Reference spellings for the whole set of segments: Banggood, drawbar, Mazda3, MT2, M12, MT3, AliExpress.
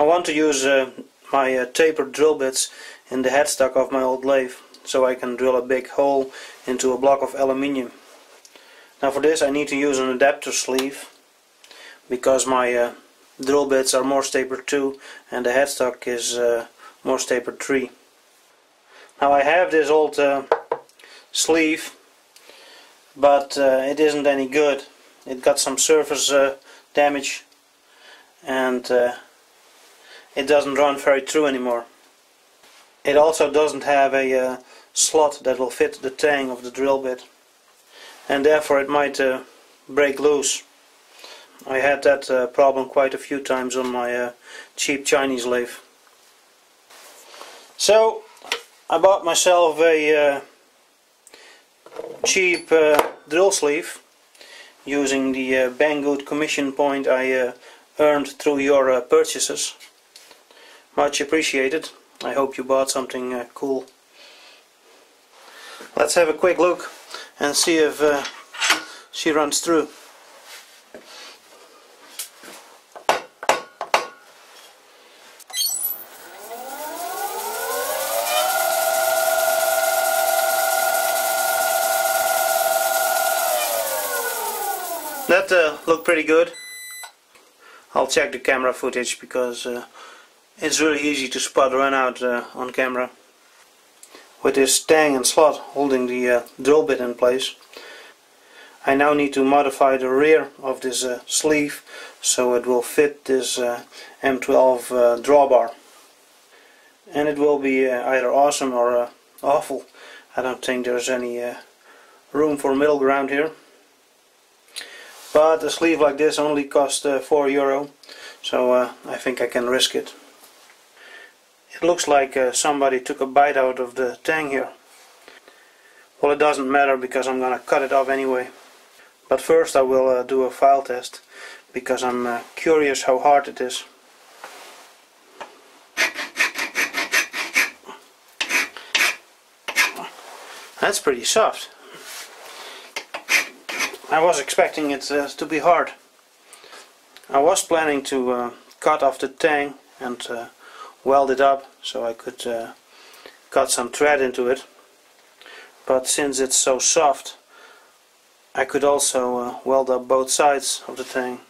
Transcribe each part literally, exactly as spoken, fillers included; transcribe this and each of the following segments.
I want to use uh, my uh, tapered drill bits in the headstock of my old lathe, so I can drill a big hole into a block of aluminium. Now for this I need to use an adapter sleeve, because my uh, drill bits are Morse taper two and the headstock is uh, Morse taper three. Now I have this old uh, sleeve, but uh, it isn't any good. It got some surface uh, damage, and uh, it doesn't run very true anymore. It also doesn't have a uh, slot that will fit the tang of the drill bit, and therefore it might uh, break loose. I had that uh, problem quite a few times on my uh, cheap Chinese lathe. So I bought myself a uh, cheap uh, drill sleeve using the uh, Banggood commission point I uh, earned through your uh, purchases. Much appreciated. I hope you bought something uh, cool. Let's have a quick look and see if uh, she runs through. That uh, looked pretty good. I'll check the camera footage, because uh, it's really easy to spot runout uh, on camera. With this tang and slot holding the uh, drill bit in place, I now need to modify the rear of this uh, sleeve so it will fit this uh, M twelve uh, drawbar. And it will be uh, either awesome or uh, awful. I don't think there's any uh, room for middle ground here. But a sleeve like this only cost uh, four euro, so uh, I think I can risk it. It looks like uh, somebody took a bite out of the tang here. Well, it doesn't matter, because I'm gonna cut it off anyway. But first I will uh, do a file test, because I'm uh, curious how hard it is. That's pretty soft. I was expecting it uh, to be hard. I was planning to uh, cut off the tang and uh, weld it up so I could uh, cut some thread into it, but since it's so soft I could also uh, weld up both sides of the tang,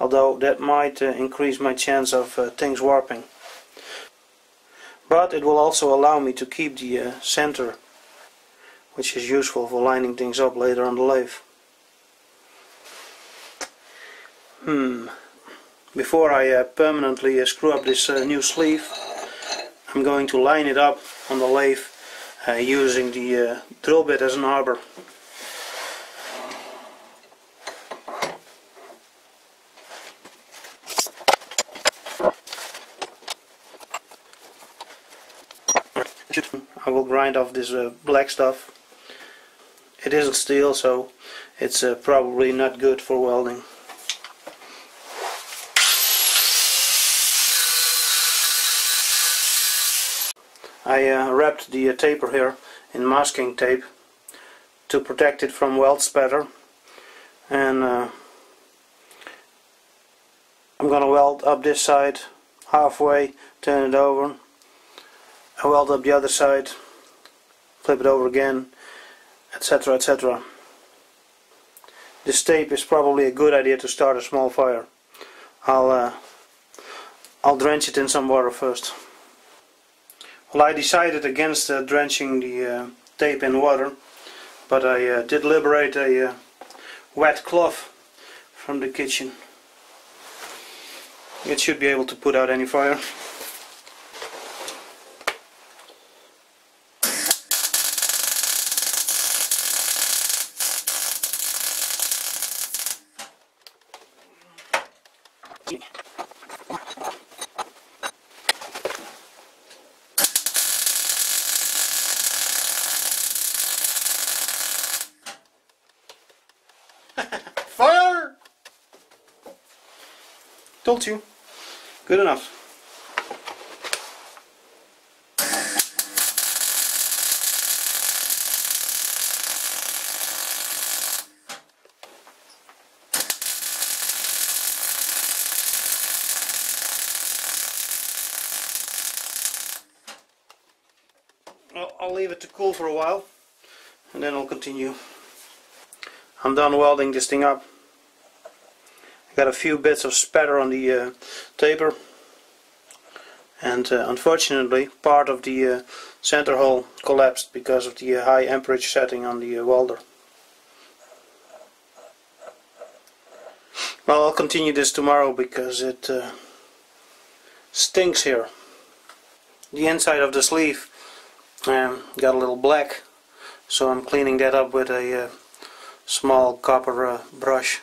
although that might uh, increase my chance of uh, things warping. But it will also allow me to keep the uh, center, which is useful for lining things up later on the lathe. Hmm. Before I uh, permanently uh, screw up this uh, new sleeve, I'm going to line it up on the lathe uh, using the uh, drill bit as an arbor. I will grind off this uh, black stuff. It isn't steel, so it's uh, probably not good for welding. I uh, wrapped the uh, taper here in masking tape to protect it from weld spatter, and uh, I'm gonna weld up this side halfway, turn it over, I weld up the other side, flip it over again, etc, et cetera. This tape is probably a good idea to start a small fire. I'll uh, I'll drench it in some water first. Well, I decided against uh, drenching the uh, tape in water, but I uh, did liberate a uh, wet cloth from the kitchen. It should be able to put out any fire. Fire! Told you. Good enough. I'll leave it to cool for a while and then I'll continue. I'm done welding this thing up. I got a few bits of spatter on the uh, taper, and uh, unfortunately part of the uh, center hole collapsed because of the uh, high amperage setting on the uh, welder. Well, I'll continue this tomorrow because it uh, stinks here. The inside of the sleeve um, got a little black, so I'm cleaning that up with a uh, small copper uh, brush.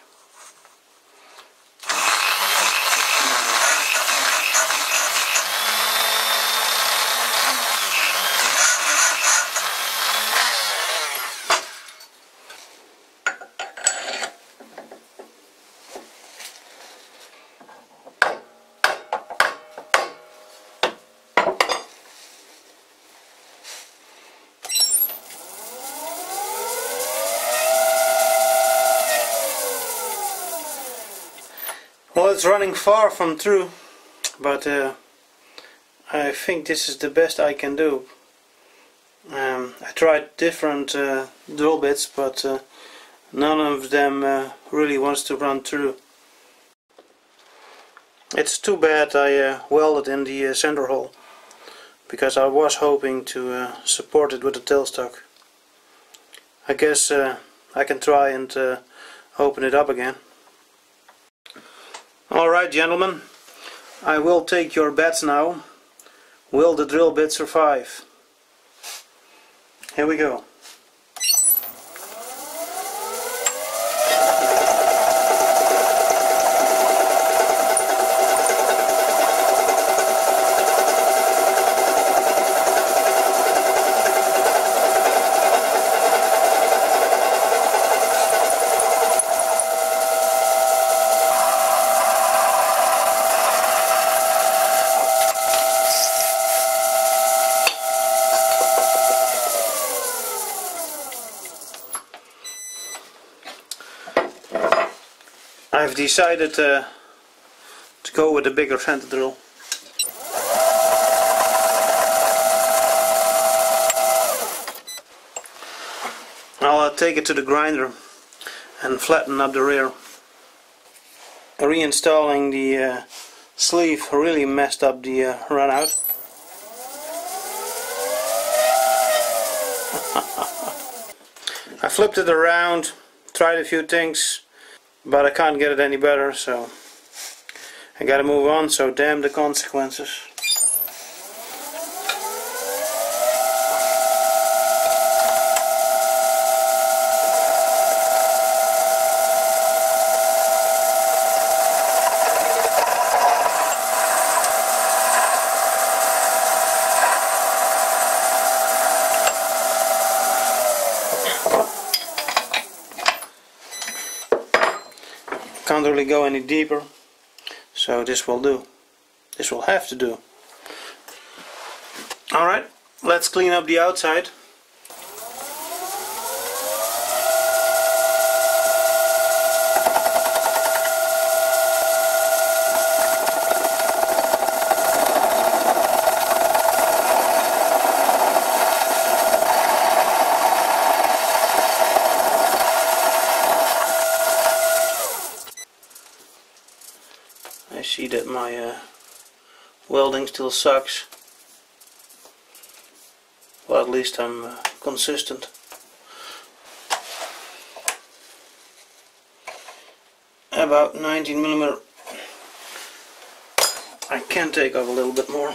Well, it's running far from true, but uh, I think this is the best I can do. Um, I tried different uh, drill bits, but uh, none of them uh, really wants to run through. It's too bad I uh, welded in the uh, center hole, because I was hoping to uh, support it with a tailstock. I guess uh, I can try and uh, open it up again. Alright, gentlemen, I will take your bets now. Will the drill bit survive? Here we go. I've decided uh, to go with a bigger center drill. I'll uh, take it to the grinder and flatten up the rear. Reinstalling the uh, sleeve really messed up the uh, run out. I flipped it around, tried a few things, but I can't get it any better, so I gotta move on, so damn the consequences. Can't really go any deeper, so this will do. This will have to do. Alright, let's clean up the outside. See that my uh, welding still sucks. Well, at least I'm uh, consistent. About nineteen millimeter. I can take off a little bit more.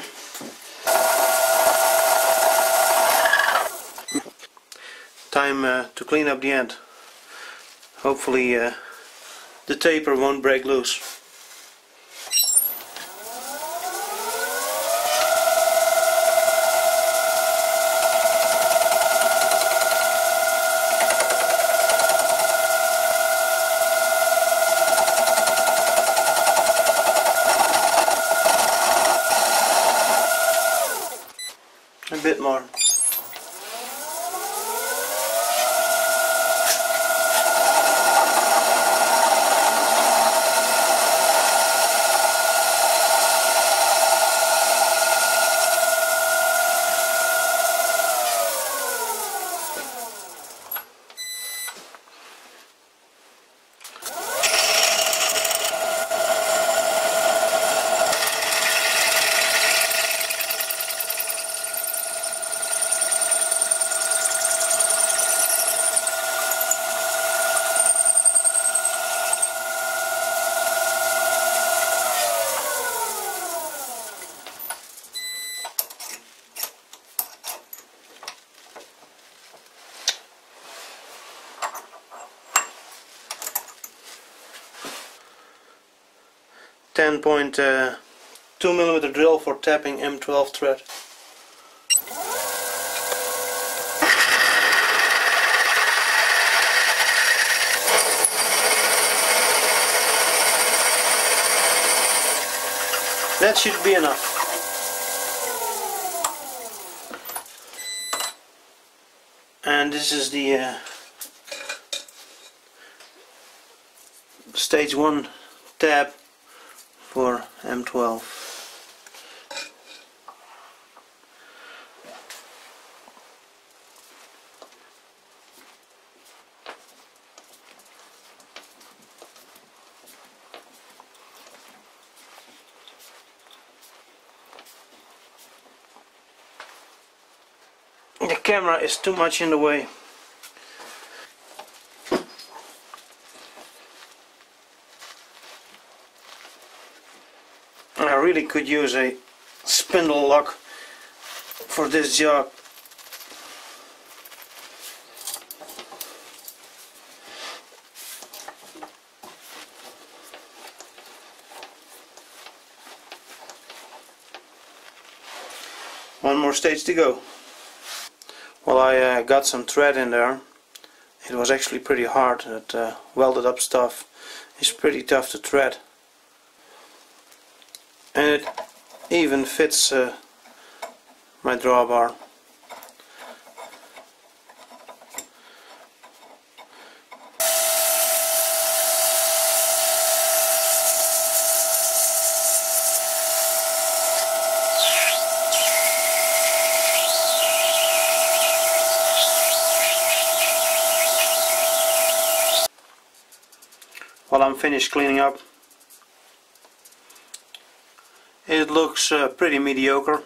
Time uh, to clean up the end. Hopefully uh, the taper won't break loose. A bit more. ten point two millimeter drill for tapping M twelve thread. That should be enough. And this is the uh, stage one tab for M twelve. The camera is too much in the way. I really could use a spindle lock for this job. One more stage to go. Well, I uh, got some thread in there. It was actually pretty hard. That uh, welded up stuff is pretty tough to thread. And it even fits uh, my drawbar. While I'm finished cleaning up, it looks uh, pretty mediocre.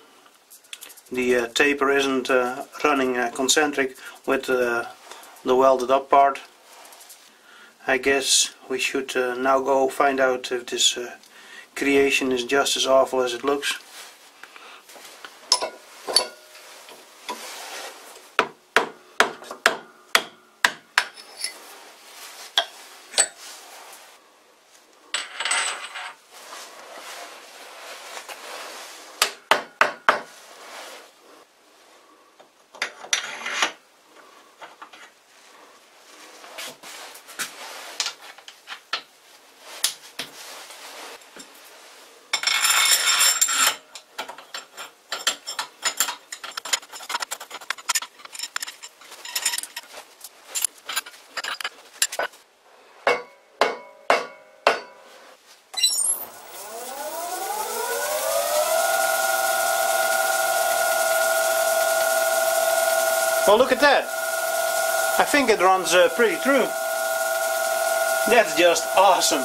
The uh, taper isn't uh, running uh, concentric with uh, the welded up part. I guess we should uh, now go find out if this uh, creation is just as awful as it looks. Well, look at that. I think it runs uh, pretty true. That's just awesome.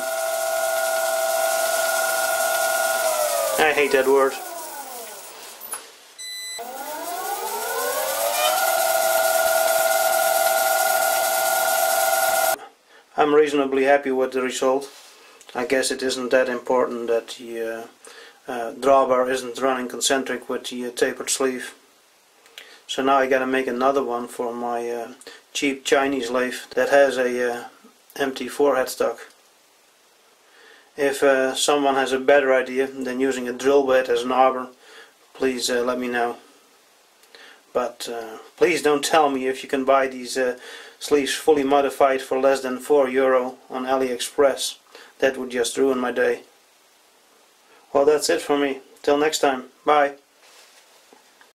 I hate that word. I'm reasonably happy with the result. I guess it isn't that important that the uh, uh, drawbar isn't running concentric with the uh, tapered sleeve. So now I gotta make another one for my uh, cheap Chinese lathe that has a uh, M T four headstock. If uh, someone has a better idea than using a drill bit as an arbor, please uh, let me know. But uh, please don't tell me if you can buy these uh, sleeves fully modified for less than four euro on AliExpress. That would just ruin my day. Well, that's it for me. Till next time. Bye.